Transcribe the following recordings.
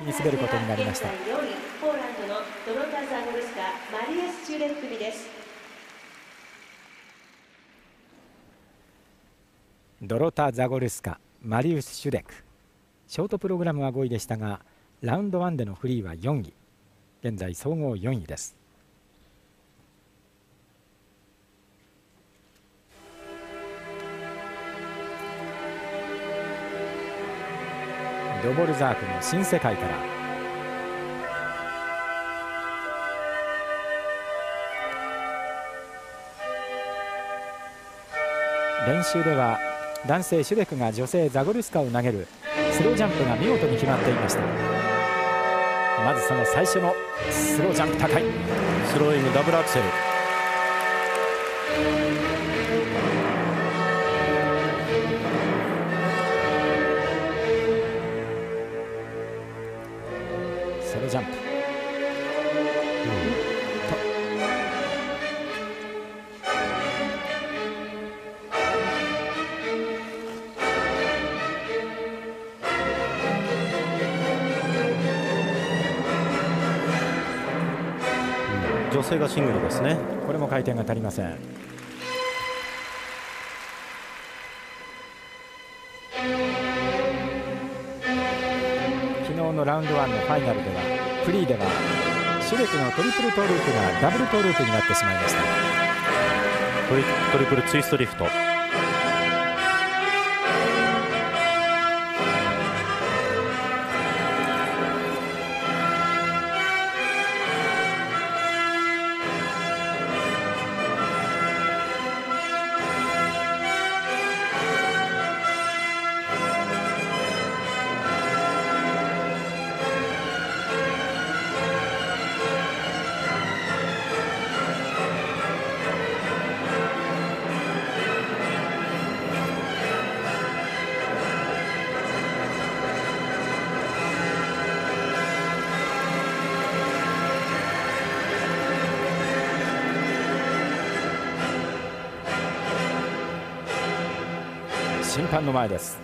手に滑ることになりました。ポーランドのドロタザ・ゴルスカ・マリアス・チューレック組です。ドロタ・ザゴルスカ、マリウス・シュデク。ショートプログラムは5位でしたが、ラウンド1でのフリーは4位。現在総合4位です。ドボルザークの新世界から練習では男性シュデクが女性ザゴルスカを投げるスロージャンプが見事に決まっていました。まずその最初のスロージャンプ高いスローイングダブルアクセル。ソロジャンプ、女性がシングルですね。これも回転が足りません。昨日のラウンド1のファイナルではフリーではシュデクのトリプルトーループがダブルトーループになってしまいました。トリプルツイストリフト。審判の前です。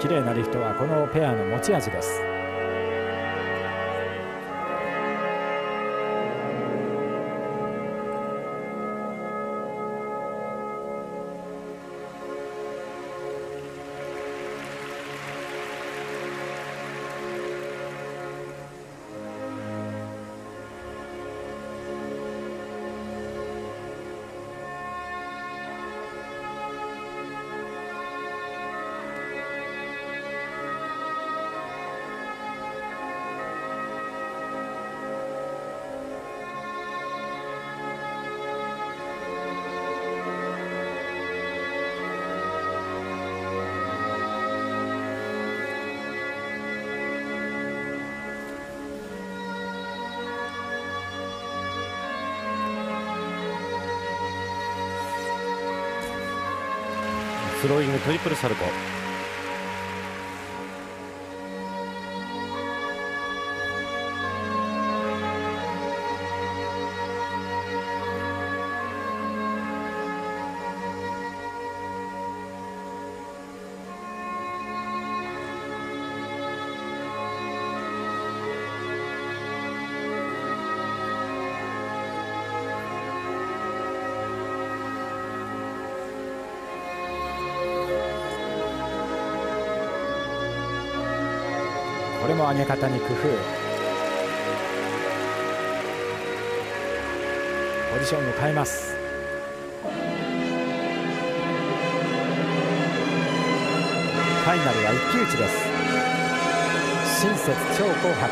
綺麗なリフトはこのペアの持ち味です。スローイングトリプルサルコー。これも上げ方に工夫。ポジションを変えます。ファイナルは一騎打ちです。親切超紅白、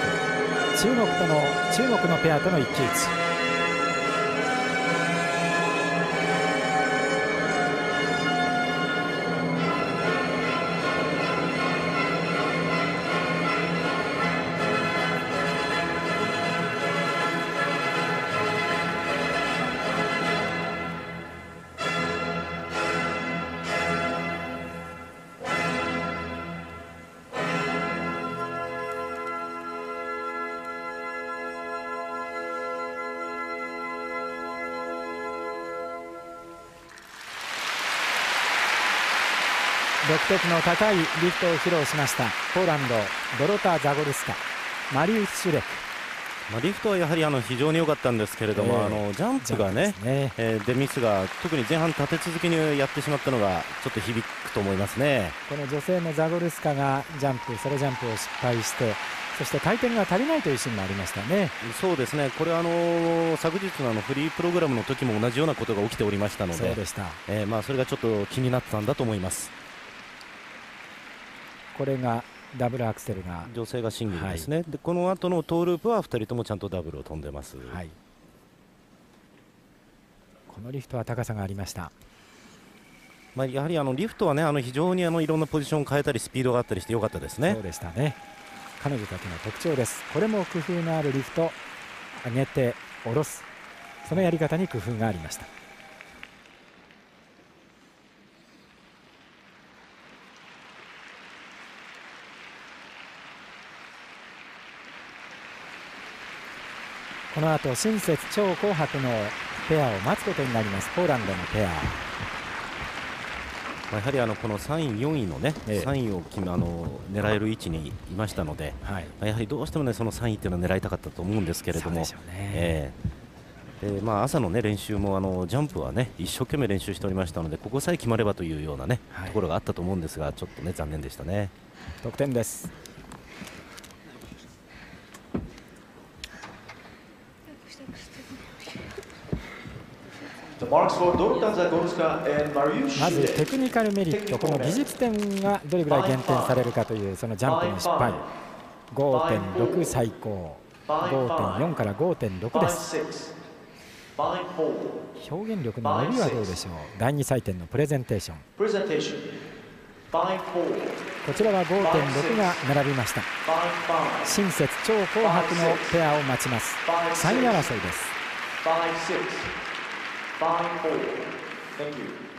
中国のペアとの一騎打ち。6得の高いリフトを披露しましたポーランド、ドロタ・ザゴルスカ、マリウス・シュレク。リフトはやはり非常に良かったんですけれども、ジャンプがね、でミスが特に前半立て続けにやってしまったのがちょっと響くと思いますね。この女性のザゴルスカがジャンプ、ソロジャンプを失敗して、そして回転が足りないというシーンもありましたね。そうですね、これは昨日のフリープログラムの時も同じようなことが起きておりましたので、そうでした。それがちょっと気になってたんだと思います。これがダブルアクセルが女性がシングルですね、でこの後のトーループは2人ともちゃんとダブルを飛んでます、このリフトは高さがありました、やはりリフトはね非常にいろんなポジションを変えたりスピードがあったりしてよかったですね。そうでしたね、彼女たちの特徴です。これも工夫のあるリフト、上げて下ろす、そのやり方に工夫がありました。この後、新節張紅白のペアを待つことになります、ポーランドのペア。やはりこの3位、4位のね、3位を狙える位置にいましたので、やはりどうしてもね、その3位というのは狙いたかったと思うんですけれども、朝のね練習もジャンプはね一生懸命練習しておりましたので、ここさえ決まればというようなねところがあったと思うんですが、ちょっとね残念でしたね。得点です。まずテクニカルメリット、この技術点がどれぐらい減点されるかというそのジャンプの失敗、 5.6 最高、 5.4 から 5.6 です。表現力の伸びはどうでしょう。第2採点のプレゼンテーション、こちらは 5.6 が並びました。新節張紅白のペアを待ちます。3位争いです。Five, six. Five, four. Thank you.